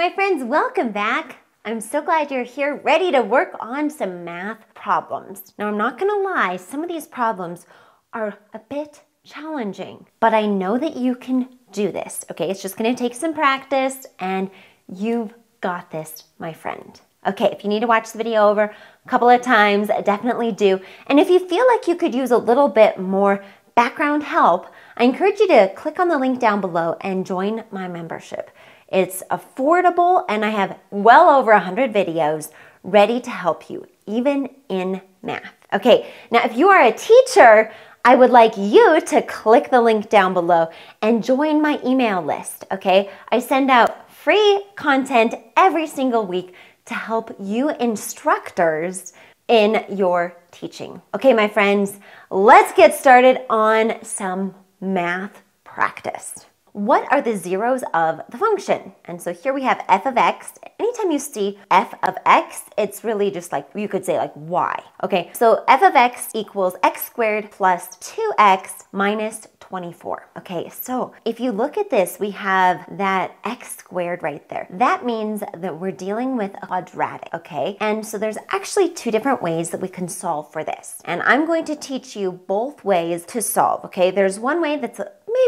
My friends, welcome back. I'm so glad you're here, ready to work on some math problems. Now, I'm not gonna lie, some of these problems are a bit challenging, but I know that you can do this, okay? It's just gonna take some practice, and you've got this, my friend. Okay, if you need to watch the video over a couple of times, definitely do. And if you feel like you could use a little bit more background help, I encourage you to click on the link down below and join my membership. It's affordable, and I have well over 100 videos ready to help you, even in math. Okay, now if you are a teacher, I would like you to click the link down below and join my email list, okay? I send out free content every single week to help you instructors in your teaching. Okay, my friends, let's get started on some math practice. What are the zeros of the function? And so here we have f of x. Anytime you see f of x, it's really just like, you could say like y, okay? So f of x equals x squared plus 2x minus 24. Okay, so if you look at this, we have that x squared right there. That means that we're dealing with a quadratic, okay? And so there's actually two different ways that we can solve for this. And I'm going to teach you both ways to solve, okay? There's one way that's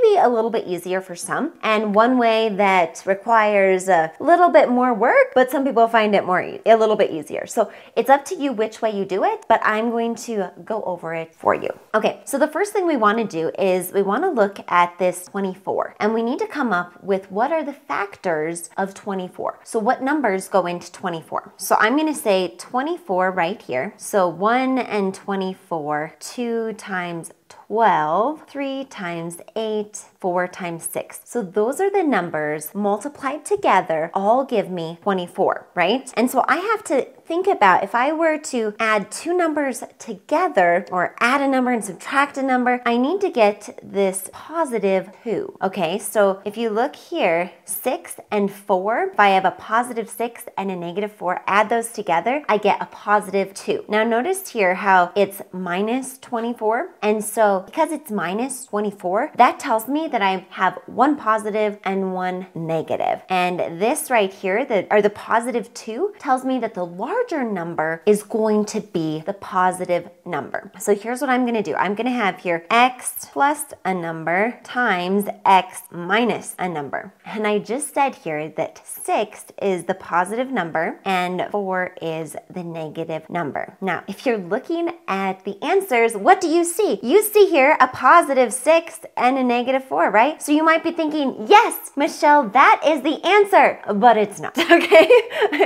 maybe a little bit easier for some, and one way that requires a little bit more work, but some people find it a little bit easier. So it's up to you which way you do it, but I'm going to go over it for you. Okay, so the first thing we want to do is we want to look at this 24, and we need to come up with what are the factors of 24. So what numbers go into 24? So I'm going to say 24 right here. So 1 and 24, 2 times 12, 3 times 8, 4 times 6. So those are the numbers multiplied together, all give me 24, right? And so I have to think about if I were to add two numbers together, or add a number and subtract a number, I need to get this positive 2. Okay, so if you look here, 6 and 4, if I have a positive 6 and a negative 4, add those together, I get a positive 2. Now notice here how it's minus 24, and so because it's minus 24, that tells me that I have one positive and one negative. And this right here, the positive 2, tells me that the larger number is going to be the positive number. So here's what I'm gonna do. I'm gonna have here x plus a number times x minus a number. And I just said here that 6 is the positive number and 4 is the negative number. Now, if you're looking at the answers, what do you see? You see here a positive 6 and a negative 4, right? So you might be thinking, yes, Michelle, that is the answer, but it's not, okay?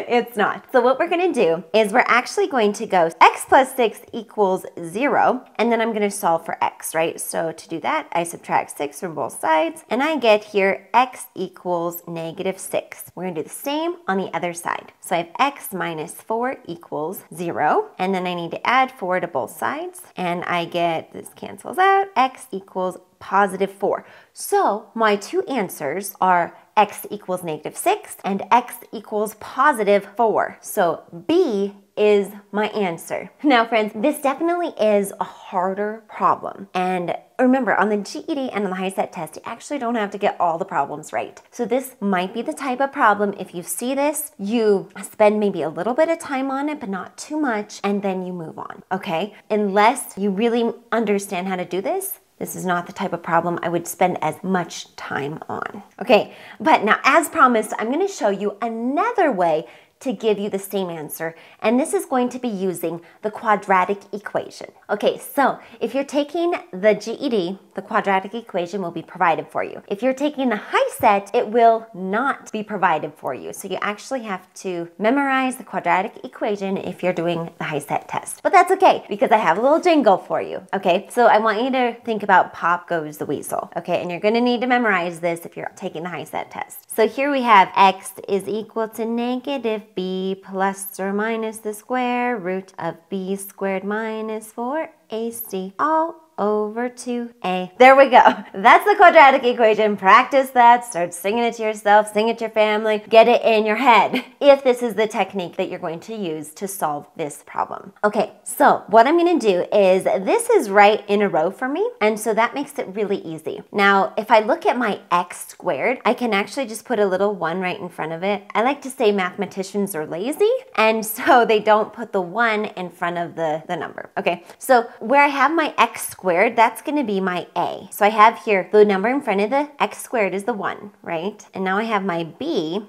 It's not. So what we're gonna do is we're actually going to go x plus 6 equals 0, and then I'm gonna solve for x, right? So to do that, I subtract 6 from both sides, and I get here x equals negative 6. We're gonna do the same on the other side. So I have x minus 4 equals 0, and then I need to add 4 to both sides, and I get, this cancels out, x equals positive 4. So my two answers are x equals negative 6 and x equals positive 4. So B is my answer. Now friends, this definitely is a harder problem. And remember, on the GED and on the HiSET test, you actually don't have to get all the problems right. So this might be the type of problem, if you see this, you spend maybe a little bit of time on it, but not too much, and then you move on, okay? Unless you really understand how to do this, this is not the type of problem I would spend as much time on. Okay, but now as promised, I'm gonna show you another way to give you the same answer, and this is going to be using the quadratic equation. Okay, so if you're taking the GED, the quadratic equation will be provided for you. If you're taking the HiSET, it will not be provided for you, so you actually have to memorize the quadratic equation if you're doing the HiSET test. But that's okay, because I have a little jingle for you, okay? So I want you to think about Pop Goes the Weasel, okay? And you're gonna need to memorize this if you're taking the HiSET test. So here we have x is equal to negative b plus or minus the square root of b squared minus 4ac all over 2a. There we go. That's the quadratic equation. Practice that. Start singing it to yourself, sing it to your family, get it in your head if this is the technique that you're going to use to solve this problem. Okay, so what I'm going to do is this is right in a row for me, and so that makes it really easy. Now, if I look at my x squared, I can actually just put a little 1 right in front of it. I like to say mathematicians are lazy, and so they don't put the 1 in front of the number. Okay, so where I have my x squared, that's going to be my a. So I have here the number in front of the x squared is the 1, right? And now I have my b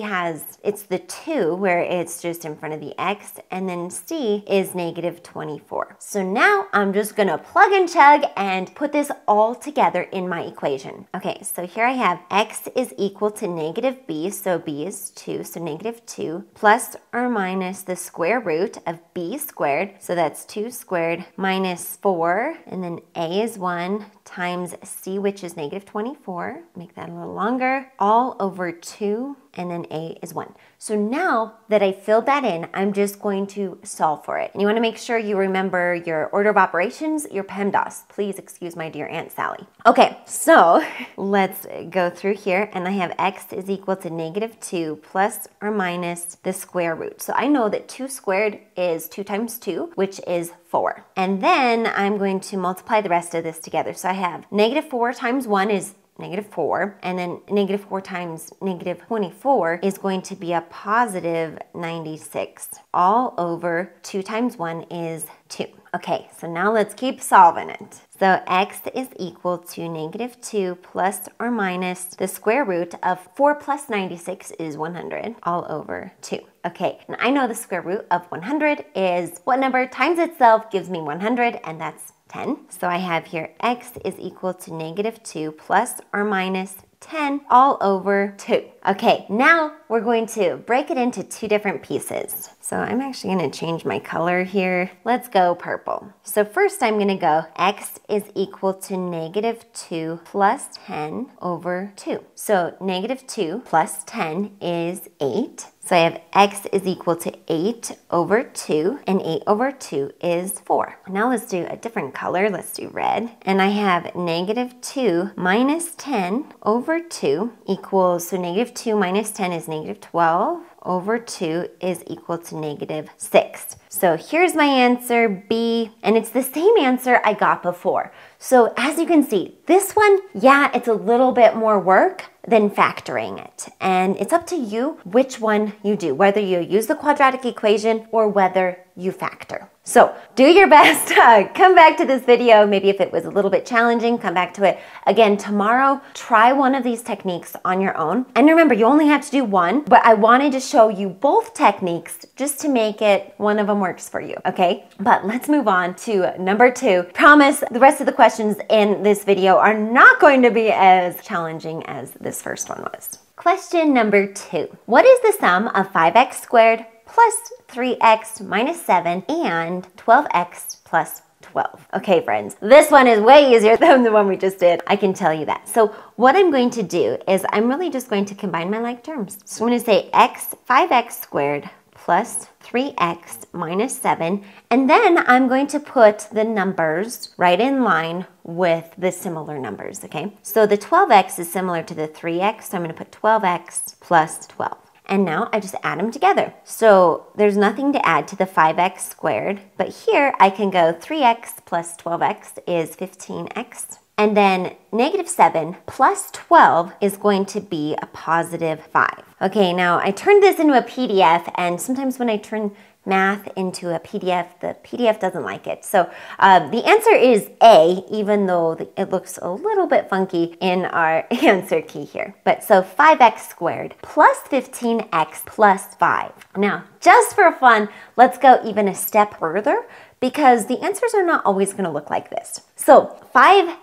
has, it's the 2 where it's just in front of the x, and then c is negative 24. So now I'm just going to plug and chug and put this all together in my equation. Okay, so here I have x is equal to negative b, so b is 2, so negative 2 plus or minus the square root of b squared, so that's 2 squared minus 4, and then a is 1 times c, which is negative 24, make that a little longer, all over 2, and then a is 1. So now that I filled that in, I'm just going to solve for it. And you want to make sure you remember your order of operations, your PEMDAS. Please excuse my dear Aunt Sally. Okay, so let's go through here, and I have x is equal to negative 2 plus or minus the square root. So I know that 2 squared is 2 times 2, which is 4. And then I'm going to multiply the rest of this together. So I have negative 4 times 1 is negative 4, and then negative 4 times negative 24 is going to be a positive 96. All over 2 times 1 is 2. Okay, so now let's keep solving it. So x is equal to negative 2 plus or minus the square root of 4 plus 96 is 100, all over 2. Okay, and I know the square root of 100 is what number times itself gives me 100, and that's 10. So I have here x is equal to negative 2 plus or minus 10 all over 2. Okay, now we're going to break it into two different pieces. So I'm actually going to change my color here. Let's go purple. So first I'm going to go x is equal to negative 2 plus 10 over 2. So negative 2 plus 10 is 8. So I have x is equal to 8 over 2, and 8 over 2 is 4. Now let's do a different color. Let's do red. And I have negative 2 minus 10 over 2 equals, so negative 2 minus 10 is negative 12 over 2 is equal to negative 6. So here's my answer, B, and it's the same answer I got before. So as you can see, this one, yeah, it's a little bit more work than factoring it. And it's up to you which one you do, whether you use the quadratic equation or whether you factor. So do your best, come back to this video. Maybe if it was a little bit challenging, come back to it again tomorrow. Try one of these techniques on your own. And remember, you only have to do one, but I wanted to show you both techniques just to make it one of them works for you, okay? But let's move on to number 2. Promise the rest of the questions in this video are not going to be as challenging as this first one was. Question number 2. What is the sum of 5x squared plus 3x minus 7 and 12x plus 12. Okay, friends, this one is way easier than the one we just did. I can tell you that. So what I'm going to do is I'm really just going to combine my like terms. So I'm going to say 5x squared plus 3x minus 7, and then I'm going to put the numbers right in line with the similar numbers, okay? So the 12x is similar to the 3x, so I'm going to put 12x plus 12. And now I just add them together. So there's nothing to add to the 5x squared, but here I can go 3x plus 12x is 15x. And then negative 7 plus 12 is going to be a positive 5. Okay, now I turned this into a PDF, and sometimes when I turn math into a PDF, the PDF doesn't like it. So the answer is A, even though it looks a little bit funky in our answer key here. But so 5x squared plus 15x plus 5. Now, just for fun, let's go even a step further, because the answers are not always going to look like this. So 5x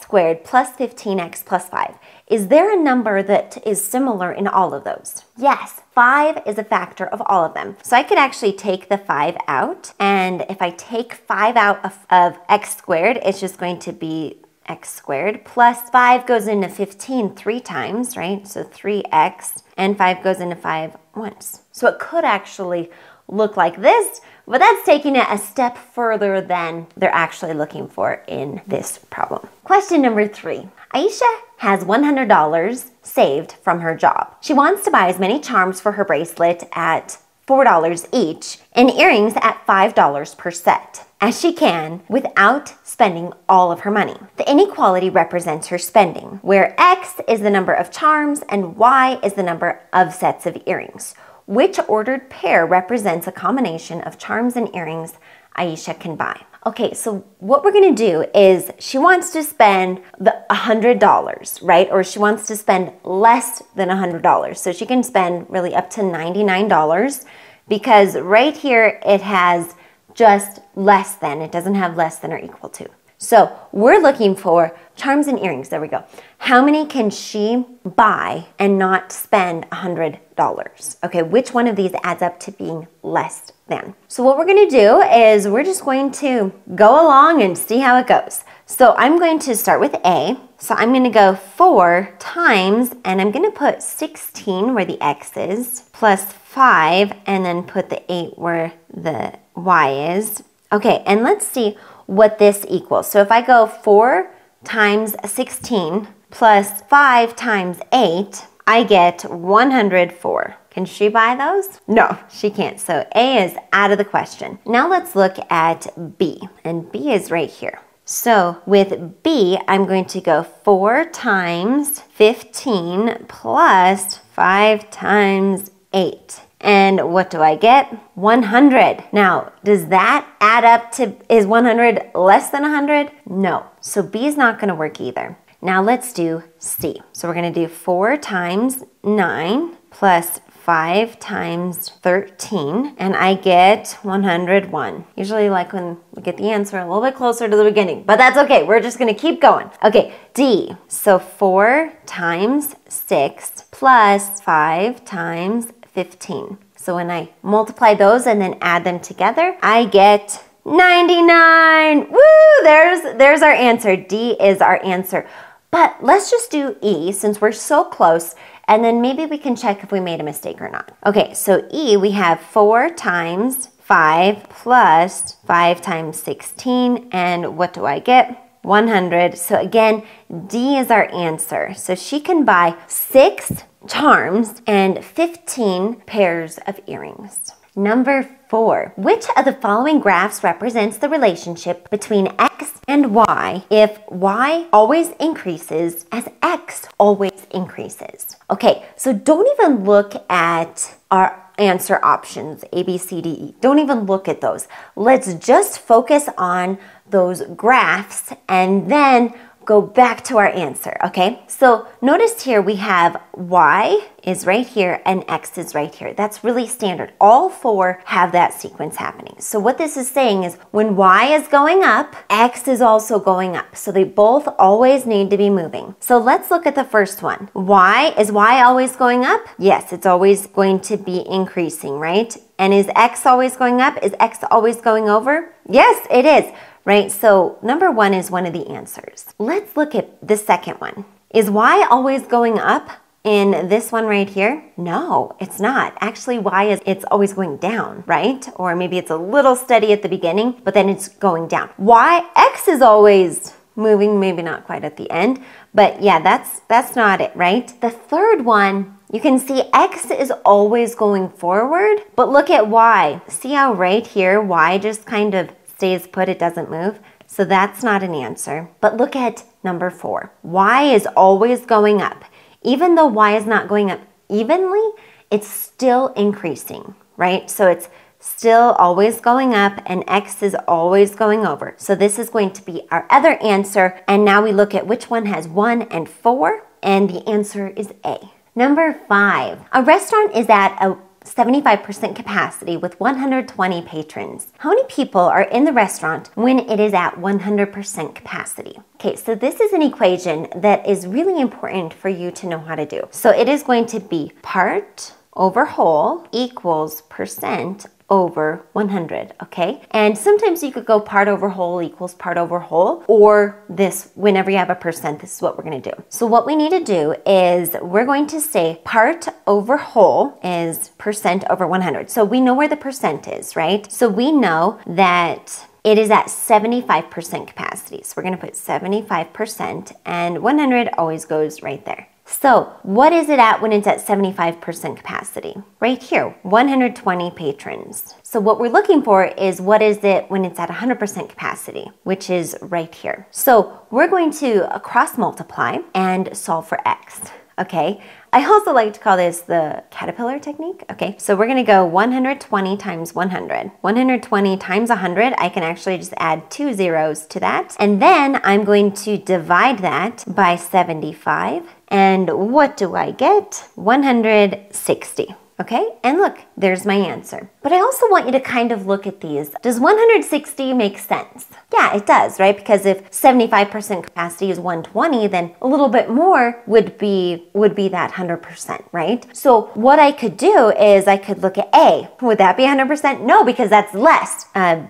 squared plus 15x plus 5. Is there a number that is similar in all of those? Yes, 5 is a factor of all of them. So I could actually take the 5 out, and if I take 5 out of x squared, it's just going to be x squared plus 5 goes into 15 3 times, right? So 3x, and 5 goes into 5 once. So it could actually look like this, but that's taking it a step further than they're actually looking for in this problem. Question number 3. Aisha has $100 saved from her job. She wants to buy as many charms for her bracelet at $4 each and earrings at $5 per set as she can without spending all of her money. The inequality represents her spending, where X is the number of charms and Y is the number of sets of earrings. Which ordered pair represents a combination of charms and earrings Aisha can buy? Okay, so what we're gonna do is she wants to spend the $100, right? Or she wants to spend less than $100. So she can spend really up to $99 because right here it has just less than. It doesn't have less than or equal to. So we're looking for charms and earrings. There we go. How many can she buy and not spend $100? Okay, which one of these adds up to being less than? So what we're going to do is we're just going to go along and see how it goes. So I'm going to start with A. So I'm going to go 4 times, and I'm going to put 16 where the X is, plus 5, and then put the 8 where the Y is. Okay, and let's see what this equals. So if I go 4 times 16 plus 5 times 8, I get 104. Can she buy those? No, she can't. So A is out of the question. Now let's look at B, and B is right here. So with B, I'm going to go 4 times 15 plus 5 times 8. And what do I get? 100. Now, does that add up to, is 100 less than 100? No. So B is not going to work either. Now let's do C. So we're going to do 4 times 9 plus 5 times 13, and I get 101. Usually like when we get the answer a little bit closer to the beginning, but that's okay. We're just going to keep going. Okay, D. So 4 times 6 plus 5 times 15. So when I multiply those and then add them together, I get 99. Woo! There's our answer. D is our answer. But let's just do E since we're so close, and then maybe we can check if we made a mistake or not. Okay, so E, we have 4 times 5 plus 5 times 16, and what do I get? 100. So again, D is our answer. So she can buy 6 charms and 15 pairs of earrings. Number 4. Which of the following graphs represents the relationship between X and Y if Y always increases as X always increases? Okay, so don't even look at our answer options, A, B, C, D, E. Don't even look at those. Let's just focus on those graphs and then go back to our answer, okay? So notice here we have Y is right here and X is right here. That's really standard. All 4 have that sequence happening. So what this is saying is when Y is going up, X is also going up. So they both always need to be moving. So let's look at the first one. Y, is Y always going up? Yes, it's always going to be increasing, right? And is X always going up? Is X always going over? Yes, it is. Right? So number 1 is one of the answers. Let's look at the second one. Is Y always going up in this one right here? No, it's not. Actually, Y is, it's always going down, right? Or maybe it's a little steady at the beginning, but then it's going down. Y, X is always moving, maybe not quite at the end, but yeah, that's not it, right? The third one, you can see X is always going forward, but look at Y. See how right here, Y just kind of stays put, it doesn't move. So that's not an answer. But look at number 4. Y is always going up. Even though Y is not going up evenly, it's still increasing, right? So it's still always going up and X is always going over. So this is going to be our other answer. And now we look at which one has 1 and 4, and the answer is A. Number 5, a restaurant is at a 75% capacity with 120 patrons. How many people are in the restaurant when it is at 100% capacity? Okay, so this is an equation that is really important for you to know how to do. So it is going to be part over whole equals percent over 100, okay? And sometimes you could go part over whole equals part over whole, or this, whenever you have a percent, this is what we're gonna do. So what we need to do is we're going to say part over whole is percent over 100. So we know where the percent is, right? So we know that it is at 75% capacity. So we're gonna put 75%, and 100 always goes right there. So what is it at when it's at 75% capacity? Right here, 120 patrons. So what we're looking for is what is it when it's at 100% capacity, which is right here. So we're going to cross multiply and solve for X, okay? I also like to call this the caterpillar technique. Okay, so we're gonna go 120 times 100. 120 times 100, I can actually just add 2 zeros to that. And then I'm going to divide that by 75. And what do I get? 160. Okay, and look, there's my answer. But I also want you to kind of look at these. Does 160 make sense? Yeah, it does, right? Because if 75% capacity is 120, then a little bit more would be that 100%, right? So what I could do is I could look at A. Would that be 100%? No, because that's less.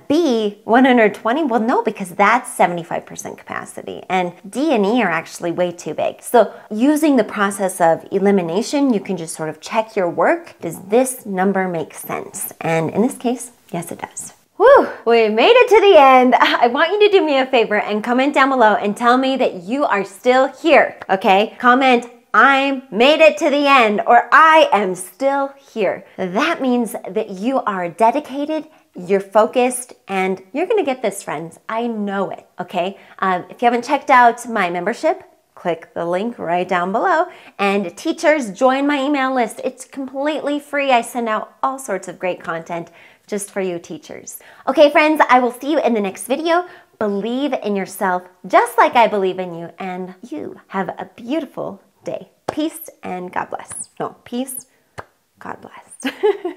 B, 120? Well, no, because that's 75% capacity. And D and E are actually way too big. So using the process of elimination, you can just sort of check your work. Does this number make sense? And in this case, yes, it does. Whew, we made it to the end. I want you to do me a favor and comment down below and tell me that you are still here, okay? Comment, I made it to the end, or I am still here. That means that you are dedicated, you're focused, and you're gonna get this, friends. I know it, okay? If you haven't checked out my membership, click the link right down below. And teachers, join my email list. It's completely free. I send out all sorts of great content just for you teachers. Okay, friends, I will see you in the next video. Believe in yourself just like I believe in you, and you have a beautiful day. Peace and God bless. No, peace, God bless.